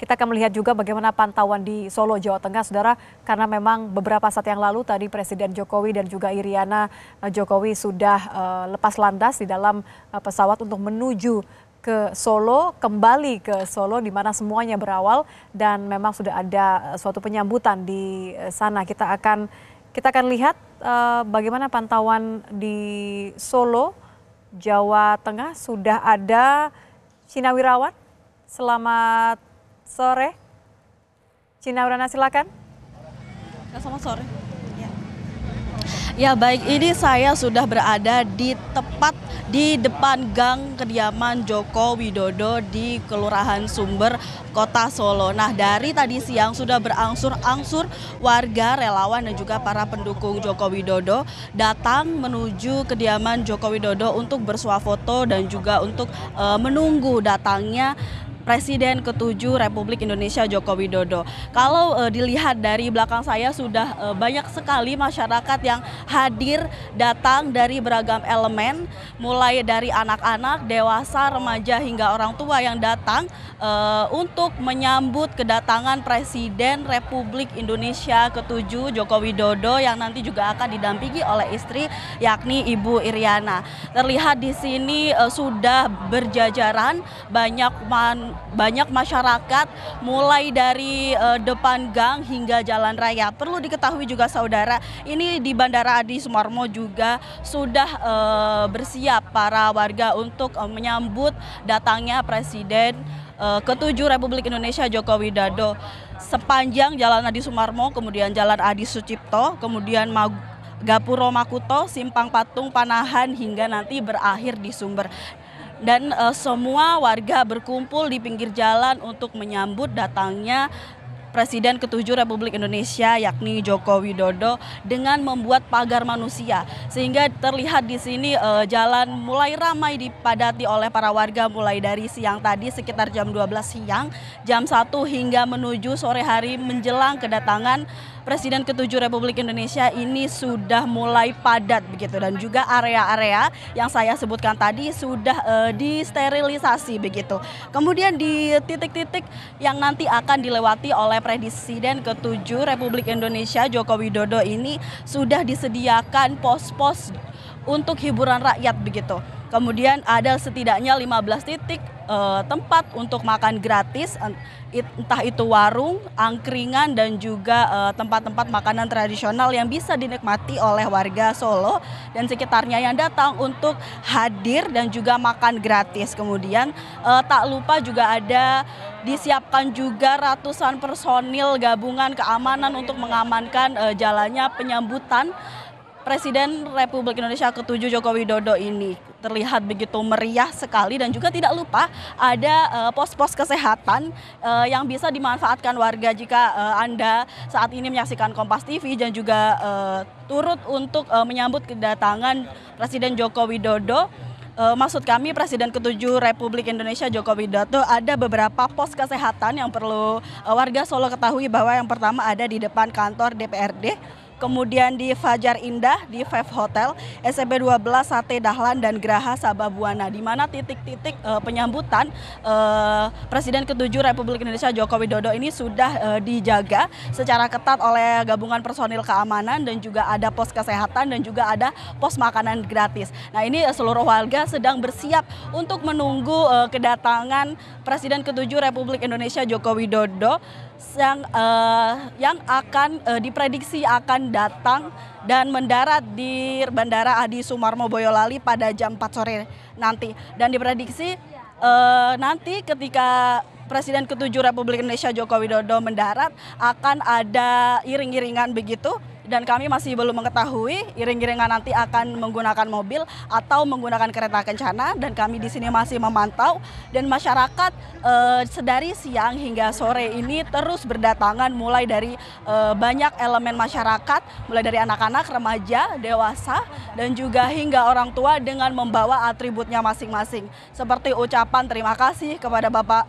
Kita akan melihat juga bagaimana pantauan di Solo, Jawa Tengah, Saudara, karena memang beberapa saat yang lalu tadi Presiden Jokowi dan juga Iriana Jokowi sudah lepas landas di dalam pesawat untuk menuju ke Solo, kembali ke Solo di mana semuanya berawal, dan memang sudah ada suatu penyambutan di sana. Kita akan lihat bagaimana pantauan di Solo, Jawa Tengah. Sudah ada Cinawirawan. Selamat sore, Cinawirana, silakan. Selamat sore. Ya baik, ini saya sudah berada di tepat di depan gang kediaman Joko Widodo di Kelurahan Sumber, Kota Solo. Nah, dari tadi siang sudah berangsur-angsur warga, relawan dan juga para pendukung Joko Widodo datang menuju kediaman Joko Widodo untuk bersuafoto dan juga untuk menunggu datangnya Presiden ke-7 Republik Indonesia Joko Widodo. Kalau dilihat dari belakang saya sudah banyak sekali masyarakat yang hadir datang dari beragam elemen, mulai dari anak-anak, dewasa, remaja hingga orang tua yang datang untuk menyambut kedatangan Presiden Republik Indonesia ke-7 Joko Widodo yang nanti juga akan didampingi oleh istri yakni Ibu Iriana. Terlihat di sini sudah berjajaran banyak masyarakat mulai dari depan gang hingga jalan raya. Perlu diketahui juga saudara, ini di Bandara Adi Sumarmo juga sudah bersiap para warga untuk menyambut datangnya Presiden ke-7 Republik Indonesia Joko Widodo. Sepanjang Jalan Adi Sumarmo, kemudian Jalan Adi Sucipto, kemudian Gapuro Makuto, Simpang Patung Panahan hingga nanti berakhir di Sumber. Dan semua warga berkumpul di pinggir jalan untuk menyambut datangnya Presiden ke-7 Republik Indonesia yakni Joko Widodo dengan membuat pagar manusia, sehingga terlihat di sini jalan mulai ramai dipadati oleh para warga mulai dari siang tadi sekitar jam 12 siang, jam 1 hingga menuju sore hari menjelang kedatangan Presiden ke-7 Republik Indonesia. Ini sudah mulai padat begitu, dan juga area-area yang saya sebutkan tadi sudah disterilisasi begitu. Kemudian di titik-titik yang nanti akan dilewati oleh Presiden ke-7 Republik Indonesia Joko Widodo ini sudah disediakan pos-pos untuk hiburan rakyat begitu. Kemudian ada setidaknya 15 titik tempat untuk makan gratis, entah itu warung, angkringan dan juga tempat-tempat makanan tradisional yang bisa dinikmati oleh warga Solo dan sekitarnya yang datang untuk hadir dan juga makan gratis. Kemudian tak lupa juga ada disiapkan juga ratusan personil gabungan keamanan untuk mengamankan jalannya penyambutan Presiden Republik Indonesia ke-7 Joko Widodo ini. Terlihat begitu meriah sekali, dan juga tidak lupa ada pos-pos kesehatan yang bisa dimanfaatkan warga jika Anda saat ini menyaksikan Kompas TV dan juga turut untuk menyambut kedatangan Presiden Joko Widodo. Maksud kami Presiden ke-7 Republik Indonesia Joko Widodo, ada beberapa pos kesehatan yang perlu warga Solo ketahui, bahwa yang pertama ada di depan kantor DPRD, kemudian di Fajar Indah, di Five Hotel, SMP 12, Sate Dahlan dan Graha Sababwana, di mana titik-titik penyambutan Presiden ke-7 Republik Indonesia Joko Widodo ini sudah dijaga secara ketat oleh gabungan personil keamanan, dan juga ada pos kesehatan dan juga ada pos makanan gratis. Nah, ini seluruh warga sedang bersiap untuk menunggu kedatangan Presiden ke-7 Republik Indonesia Joko Widodo yang akan diprediksi akan datang dan mendarat di Bandara Adi Sumarmo Boyolali pada jam 4 sore nanti. Dan diprediksi nanti ketika Presiden ke-7 Republik Indonesia Joko Widodo mendarat akan ada iring-iringan begitu, dan kami masih belum mengetahui iring-iringan nanti akan menggunakan mobil atau menggunakan kereta kencana, dan kami di sini masih memantau, dan masyarakat dari siang hingga sore ini terus berdatangan mulai dari banyak elemen masyarakat, mulai dari anak-anak, remaja, dewasa dan juga hingga orang tua dengan membawa atributnya masing-masing seperti ucapan terima kasih kepada Bapak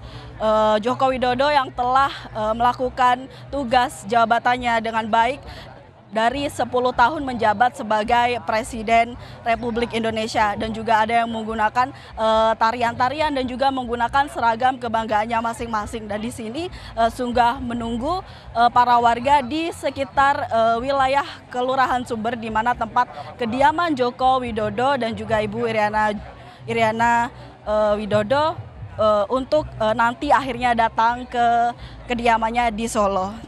Joko Widodo yang telah melakukan tugas jabatannya dengan baik dari 10 tahun menjabat sebagai Presiden Republik Indonesia, dan juga ada yang menggunakan tarian-tarian dan juga menggunakan seragam kebanggaannya masing-masing. Dan di sini Sunggah menunggu para warga di sekitar wilayah Kelurahan Sumber, di mana tempat kediaman Joko Widodo dan juga Ibu Iriana Widodo untuk nanti akhirnya datang ke kediamannya di Solo.